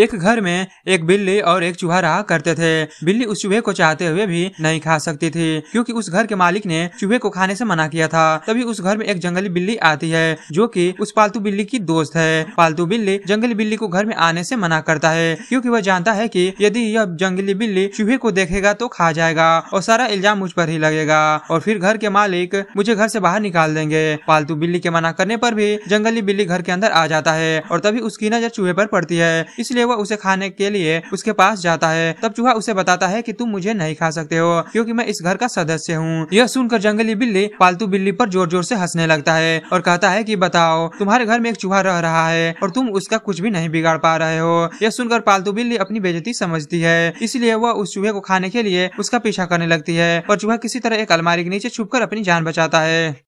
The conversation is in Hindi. एक घर में एक बिल्ली और एक चूहा रहा करते थे। बिल्ली उस चूहे को चाहते हुए भी नहीं खा सकती थी क्योंकि उस घर के मालिक ने चूहे को खाने से मना किया था। तभी उस घर में एक जंगली बिल्ली आती है जो कि उस पालतू बिल्ली की दोस्त है। पालतू बिल्ली जंगली बिल्ली को घर में आने से मना करता है क्योंकि वह जानता है कि यदि यह जंगली बिल्ली चूहे को देखेगा तो खा जाएगा और सारा इल्जाम मुझ पर ही लगेगा और फिर घर के मालिक मुझे घर से बाहर निकाल देंगे। पालतू बिल्ली के मना करने पर भी जंगली बिल्ली घर के अंदर आ जाता है और तभी उसकी नजर चूहे पर पड़ती है, इसलिए वह उसे खाने के लिए उसके पास जाता है। तब चूहा उसे बताता है कि तुम मुझे नहीं खा सकते हो क्योंकि मैं इस घर का सदस्य हूँ। यह सुनकर जंगली बिल्ली पालतू बिल्ली पर जोर जोर से हंसने लगता है और कहता है कि बताओ, तुम्हारे घर में एक चूहा रह रहा है और तुम उसका कुछ भी नहीं बिगाड़ पा रहे हो। यह सुनकर पालतू बिल्ली अपनी बेइज्जती समझती है, इसलिए वह उस चूहे को खाने के लिए उसका पीछा करने लगती है पर चूहा किसी तरह एक अलमारी के नीचे छुपकर अपनी जान बचाता है।